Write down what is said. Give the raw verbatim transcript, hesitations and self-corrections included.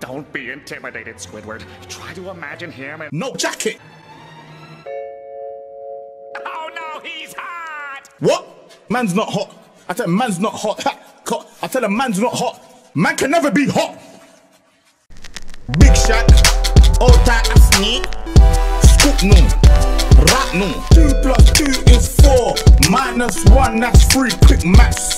Don't be intimidated, Squidward. Try to imagine him and— No jacket! Oh no, he's hot! What? Man's not hot. I said man's not hot. Ha, I said a man's not hot. Man can never be hot. Big Shaq, all that I sneak. Scoop no, rat no. Two plus two is four. Minus one, that's three. Quick maths.